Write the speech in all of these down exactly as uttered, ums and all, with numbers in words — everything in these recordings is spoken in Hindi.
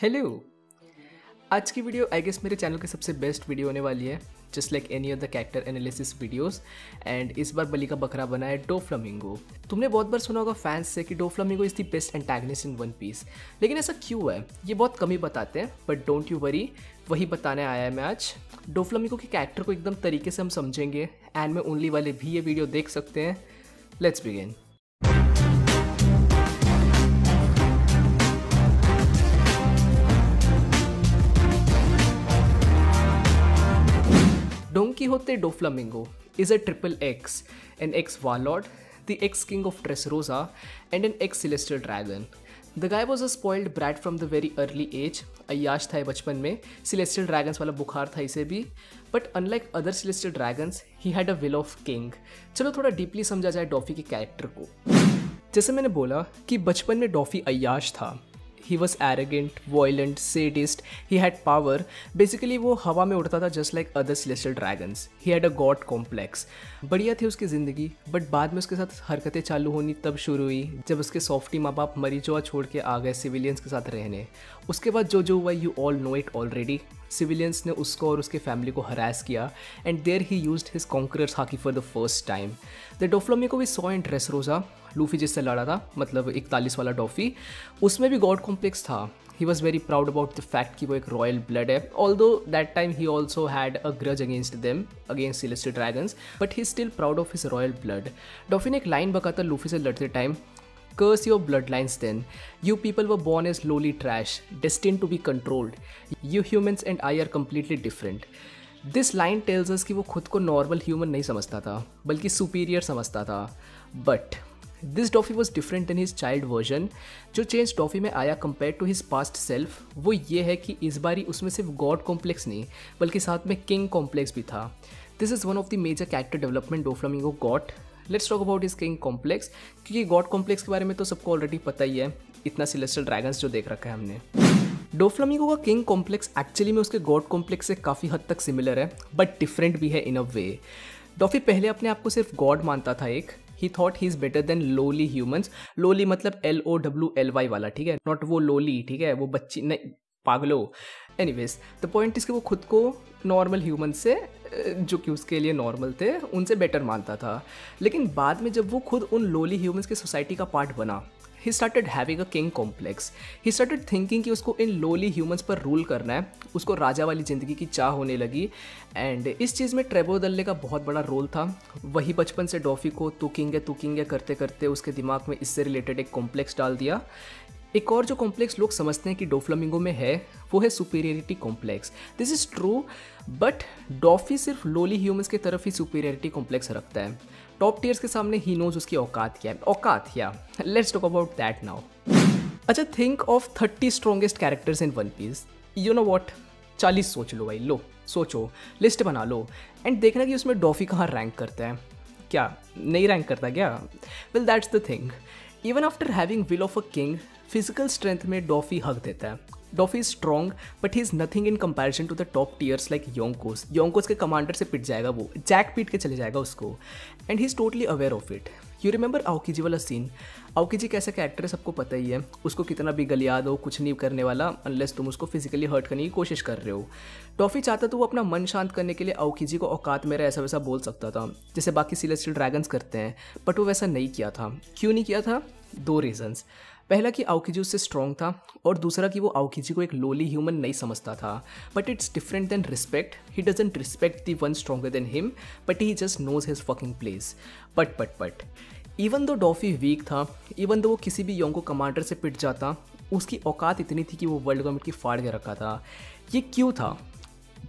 हेलो, आज की वीडियो आई गेस मेरे चैनल की सबसे बेस्ट वीडियो होने वाली है, just like any other character analysis videos. And इस बार बली का बकरा बना है डोफ्लामिंगो। तुमने बहुत बार सुना होगा फैंस से कि Doflamingo is the best antagonist in one Piece, लेकिन ऐसा क्यों है ये बहुत कम ही बताते हैं। बट डोंट यू वरी, वही बताने आया है मैं आज। डोफ्लामिंगो के कैरेक्टर को एकदम तरीके से हम समझेंगे एंड में ओनली वाले भी ये वीडियो देख सकते हैं। Let's begin. Donquixote Doflamingo is a triple ex, an ex warlord, the ex king of Dressrosa and an ex celestial dragon. The guy was a spoiled brat from the very early age. अयाश था बचपन में, सेलेस्टियल ड्रैगन्स वाला बुखार था इसे भी। But unlike other celestial dragons he had a will of king. चलो थोड़ा डीपली समझा जाए डॉफी के कैरेक्टर को। जैसे मैंने बोला कि बचपन में डॉफी अयाश था। He was arrogant, violent, sadist. He had power. Basically वो हवा में उड़ता था just like other celestial dragons. He had a god complex. बढ़िया थी उसकी ज़िंदगी, बट बाद में उसके साथ हरकतें चालू होनी तब शुरू हुई जब उसके सॉफ्टी माँ बाप मरीजोआ छोड़ के आ गए सिविलियंस के साथ रहने। उसके बाद जो जो हुआ you all know it already. Civilians ने उसको और उसके फैमिली को हरास किया and there he used his conqueror's haki for the first time. The Doflamingo we saw in Dressrosa, Luffy जिससे लड़ा था, मतलब इकतालीस वाला डॉफी, उसमें भी गॉड कॉम्प्लेक्स था। He was very proud about the fact कि वो एक रॉयल ब्लड है, although that time he also had a grudge against them, against celestial dragons, but he still proud of his royal blood. Doffy ने एक लाइन बका था लूफी से लड़ते time, curse your bloodlines then. You people were born as lowly trash, destined to be controlled. You humans and I are completely different. This line tells us कि वो खुद को normal human नहीं समझता था, बल्कि superior समझता था. But this Doffy was different than his child version. जो change Doffy में आया compared to his past self, वो ये है कि इस बारी उसमें सिर्फ God complex नहीं, बल्कि साथ में King complex भी था. This is one of the major character development Doflamingo got. Let's talk about इस किंग कॉम्प्लेक्स, क्योंकि गॉड कॉम्प्लेक्स के बारे में तो सबको ऑलरेडी पता ही है, इतना सेलेस्टियल ड्रैगन्स जो देख रखा है हमने। डोफ्लामिंगो का किंग कॉम्प्लेक्स एक्चुअली में उसके गॉड कॉम्प्लेक्स से काफ़ी हद तक सिमिलर है, बट डिफरेंट भी है इन अ वे। डॉफी पहले अपने आप को सिर्फ गॉड मानता था एक, he thought he is better than lowly humans. Lowly मतलब L O W L Y वाला, ठीक है, नॉट वो लोली, ठीक है, वो बच्ची नहीं, पागलो। एनीवेज द पॉइंट इज कि वो खुद को नॉर्मल ह्यूमन से, जो कि उसके लिए नॉर्मल थे, उनसे बेटर मानता था। लेकिन बाद में जब वो खुद उन लोली ह्यूमन्स की सोसाइटी का पार्ट बना, he started having a king complex. He started thinking कि उसको इन लोली ह्यूमन्स पर रूल करना है, उसको राजा वाली ज़िंदगी की चाह होने लगी। एंड इस चीज़ में ट्रेबो दल्ले का बहुत बड़ा रोल था। वही बचपन से डॉफी को तू किंग है तू किंग है करते करते उसके दिमाग में इससे रिलेटेड एक कॉम्प्लेक्स डाल दिया। एक और जो कॉम्प्लेक्स लोग समझते हैं कि डोफ्लामिंगो में है, वो है superiority complex. This is true, but Doffy सिर्फ लोली ह्यूमंस के तरफ ही सुपीरियरिटी कॉम्प्लेक्स रखता है। टॉप टीयर्स के सामने ही नोज उसकी औकात क्या है। औकात या let's talk about that now. अच्छा, think of thirty strongest characters in one Piece. You know what, चालीस सोच लो भाई, लो सोचो, लिस्ट बना लो एंड देखना कि उसमें डॉफी कहाँ रैंक करता है। क्या नहीं रैंक करता क्या? Well that's the thing. Even after having will of a king, physical strength में डॉफी हक देता है। Doffy is strong but he is nothing in comparison to the top tiers like Yonkos. Yonkos के कमांडर से पिट जाएगा वो, जैक पीट के चले जाएगा उसको, and he is totally aware of it. You remember Aokiji वाला सीन? आओकीजी कैसा कैरेक्टर है सबको पता ही है, उसको कितना भी गलिया दो कुछ नहीं करने वाला अनलेस तुम उसको फिजिकली हर्ट करने की कोशिश कर रहे हो। डॉफी चाहता तो वो अपना मन शांत करने के लिए आओकीजी को औकात मेरा ऐसा वैसा बोल सकता था, जैसे बाकी सेलेस्टियल ड्रैगन्स करते हैं, बट वो वैसा नहीं किया था। क्यों नहीं किया था? दो रीजंस। पहला कि आओकीजी उससे स्ट्रॉन्ग था, और दूसरा कि वो आओकीजी को एक लोली ह्यूमन नहीं समझता था। But it's different than respect. He doesn't respect the one stronger than him, but he just knows his fucking place. But but but even though Doffy week था, इवन दो वो किसी भी योंको कमांडर से पिट जाता, उसकी औकात इतनी थी कि वो वर्ल्ड गवर्नमेंट की फाड़ के रखा था। ये क्यों था?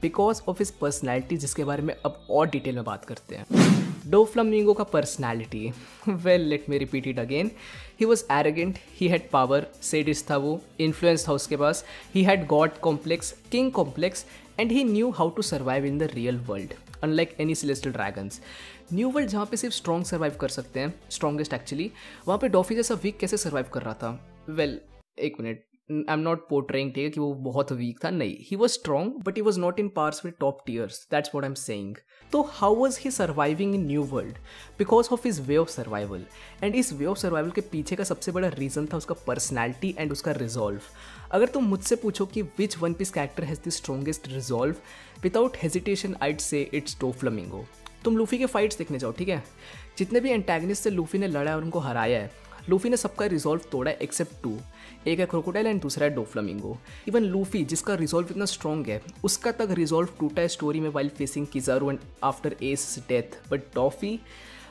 बिकॉज ऑफ हिज पर्सनैलिटी, जिसके बारे में अब और डिटेल में बात करते हैं। डोफ्लामिंगो का personality, well let me repeat it again. He was arrogant, he had power, sadist था वो, इन्फ्लुएंस था उसके पास, he had god complex, king complex, and he knew how to survive in the real world unlike any celestial dragons. New world जहाँ पे सिर्फ स्ट्रॉन्ग सर्वाइव कर सकते हैं, स्ट्रॉन्गेस्ट एक्चुअली, वहाँ पे डॉफी जैसा वीक कैसे सर्वाइव कर रहा था? वेल well, एक minute I am not portraying ठीक है कि वो बहुत वीक था, नहीं, he was strong but he was not in parse with top tiers, that's what I am saying. तो how was he surviving in new world? Because of his way of survival, and इस वे ऑफ सर्वाइवल के पीछे का सबसे बड़ा रीजन था उसका पर्सनैलिटी एंड उसका रिजॉल्व। अगर तुम मुझसे पूछो कि which one piece character has the strongest resolve, without hesitation I'd say it's Doflamingo. तुम लूफी के फाइट्स देखने जाओ, ठीक है, जितने भी एंटेगनिस्ट से लूफी ने लड़ा है और उनको हराया है, लूफी ने सबका रिजॉल्व तोड़ा है एक्सेप्ट टू, एक है क्रोकोडाइल एंड दूसरा है डोफ्लामिंगो। इवन लूफी जिसका रिजॉल्व इतना स्ट्रॉन्ग है, उसका तक रिजॉल्व टूटा है स्टोरी में while facing Kizaru and after S death. But Doffy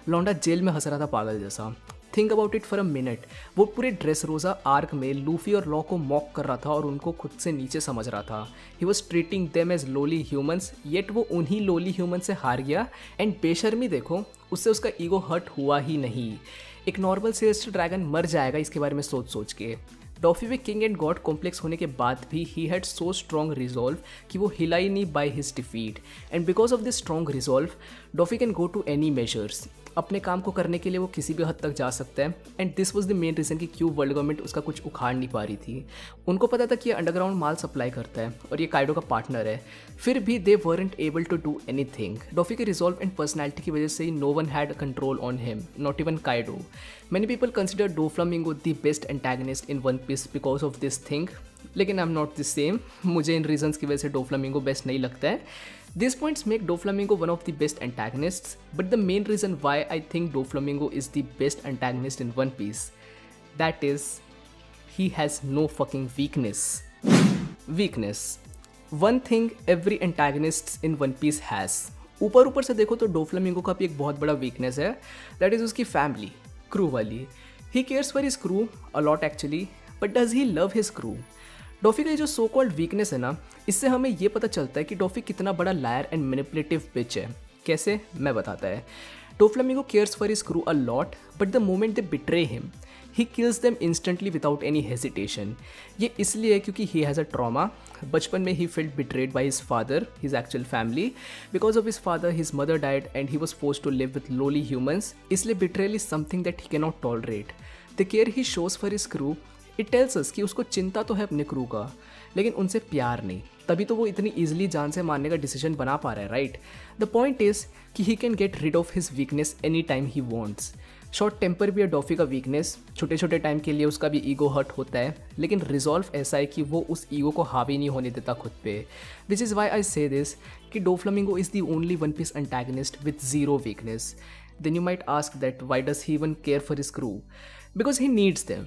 लौंडा जेल में हंस रहा था पागल जैसा। Think about it for a minute, वो पूरे ड्रेसरोजा आर्क में लूफी और लॉ को मॉक कर रहा था और उनको खुद से नीचे समझ रहा था। He was treating them as lowly humans, yet वो उन्हीं लोली ह्यूमन से हार गया। एंड बेशर्मी देखो, उससे उसका ईगो हर्ट हुआ ही नहीं। एक नॉर्मल सेलेस्टियल ड्रैगन मर जाएगा इसके बारे में सोच सोच के। डॉफी में किंग एंड गॉड कॉम्प्लेक्स होने के बाद भी he had so strong resolve कि वो हिला ही नहीं by his defeat. And because of this strong resolve Doffy can go to any measures, अपने काम को करने के लिए वो किसी भी हद तक जा सकता है। And this was the main reason कि क्यों वर्ल्ड गवर्नमेंट उसका कुछ उखाड़ नहीं पा रही थी। उनको पता था कि ये अंडरग्राउंड माल सप्लाई करता है और ये काइडो का पार्टनर है, फिर भी they weren't able to do anything. Doffy के रिजॉल्व एंड पर्सनैलिटी की वजह से ही no one had control on him, not even Kaido. Many people consider Doflamingo the best antagonist in one piece because of this thing, लेकिन I am not the same. मुझे इन रीजंस की वजह से डोफ्लामिंगो बेस्ट नहीं लगता है। These points make Doflamingo one of the best antagonists, but the main reason why I think Doflamingo is the best antagonist in One Piece, that is, he has no fucking weakness. Weakness. One thing every antagonist in One Piece has. ऊपर ऊपर से देखो तो Doflamingo का भी एक बहुत बड़ा weakness है, that is उसकी family, crew वाली. He cares for his crew a lot actually, but does he love his crew? डॉफी का ये जो सो कॉल्ड वीकनेस है ना, इससे हमें ये पता चलता है कि डॉफी कितना बड़ा लायर एंड मैनिपुलेटिव बिच है। कैसे, मैं बताता है। Doflamingo cares for his crew a lot, but the moment they betray him he kills them instantly without any hesitation. ये इसलिए है क्योंकि ही हैज़ अ ट्रॉमा। बचपन में ही felt betrayed by his father, his actual family. Because of his father his mother died and he was forced to live with lowly humans. इसलिए betrayal is something that he can not tolerate. The care he shows for his crew it tells us कि उसको चिंता तो है अपने क्रू का, लेकिन उनसे प्यार नहीं। तभी तो वो इतनी ईजिली जान से मारने का डिसीजन बना पा रहा है, राइट? द पॉइंट इज कि he can get rid of his weakness any time he wants. Short temper भी है डॉफी का वीकनेस, छोटे छोटे टाइम के लिए उसका भी ईगो हर्ट होता है, लेकिन रिजॉल्व ऐसा है कि वो उस ईगो को हावी नहीं होने देता खुद पे। Which is why I say this कि Doflamingo is the only one piece antagonist with zero weakness. Then you might ask that why does he even care for his crew? Because he needs them.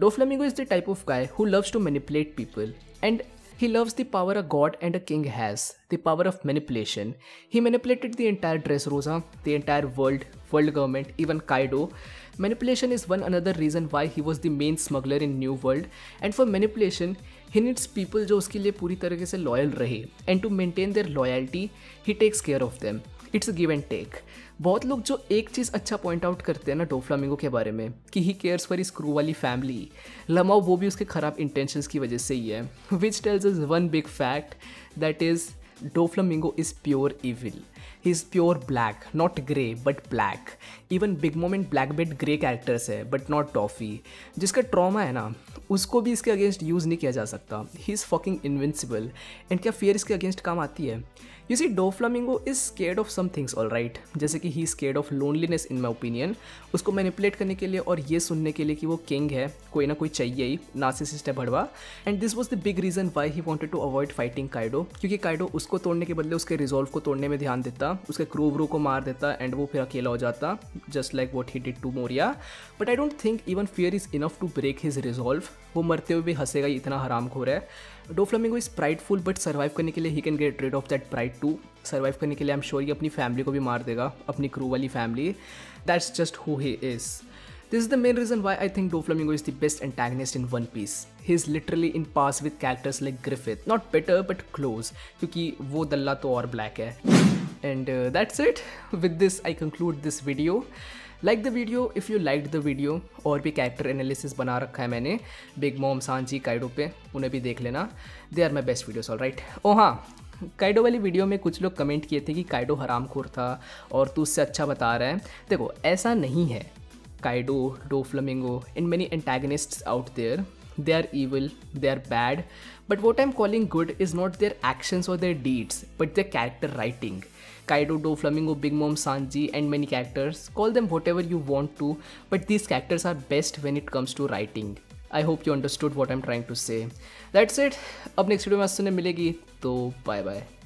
Doflamingo is the type of guy who loves to manipulate people, and he loves the power a god and a king has, the power of manipulation. He manipulated the entire Dressrosa, the entire world, world government, even Kaido. Manipulation is one another reason why he was the main smuggler in New World, and for manipulation he needs people जो उसके लिए पूरी तरीके से loyal रहे, and to maintain their loyalty he takes care of them. It's give and take. बहुत लोग जो एक चीज़ अच्छा पॉइंट आउट करते हैं ना डोफ्लामिंगो के बारे में कि he cares for his crew वाली फैमिली, लमाओ वो भी उसके ख़राब इंटेंशंस की वजह से ही है। Which tells us one big fact, that is Doflamingo is pure evil. He is pure black, not grey but black. Even Big Mom and Blackbeard grey characters है, बट नॉट डॉफी। जिसका ट्रॉमा है ना उसको भी इसके अगेंस्ट यूज़ नहीं किया जा सकता। He is fucking invincible. And क्या फियर इसके अगेंस्ट काम आती है? You see Doflamingo is scared of some things all right, जैसे कि he is scared of loneliness in my opinion. उसको मैनिपुलेट करने के लिए और ये सुनने के लिए कि वो किंग है, कोई ना कोई चाहिए ही, नार्सिसिस्ट है भड़वा। And this was the big reason why he wanted to avoid fighting Kaido, क्योंकि काइडो उसको तोड़ने के बदले उसके रिजॉल्व को तोड़ने में ध्यान देता, उसके क्रू व्रू को मार देता एंड वो फिर अकेला हो जाता, just like what he did to Moria. But I don't think even fear is enough to break his resolve. वो मरते हुए भी हंसेगा, इतना हरामखोर है। Doflamingo is prideful, but survive करने के लिए he can get rid of that pride too. Survive करने के लिए आई एम श्योर ये अपनी फैमिली को भी मार देगा, अपनी क्रू वाली family. That's just who he is. This is the main reason why I think Doflamingo is the best antagonist in one piece. He is literally in pass with characters like Griffith, not better but close, क्योंकि वो दल्ला तो और ब्लैक है। And that's it, with this I conclude this video. Like the video if you like the video. और भी कैरेक्टर एनालिसिस बना रखा है मैंने बिग मॉम, सांजी, काइडो पे, उन्हें भी देख लेना। They are my best videos all right. ओ हाँ, काइडो वाली वीडियो में कुछ लोग कमेंट किए थे कि काइडो हरामखोर था और तू उससे अच्छा बता रहा है। देखो ऐसा नहीं है। Kaido, Doflamingo and many antagonists out there They are evil, they are bad, but what I'm calling good is not their actions or their deeds, but their character writing. Kaido, Doflamingo, Big Mom, Sanji and many characters, call them whatever you want to, but these characters are best when it comes to writing. I hope you understood what I'm trying to say. That's it. Ab next video mein aapse milegi, to bye bye.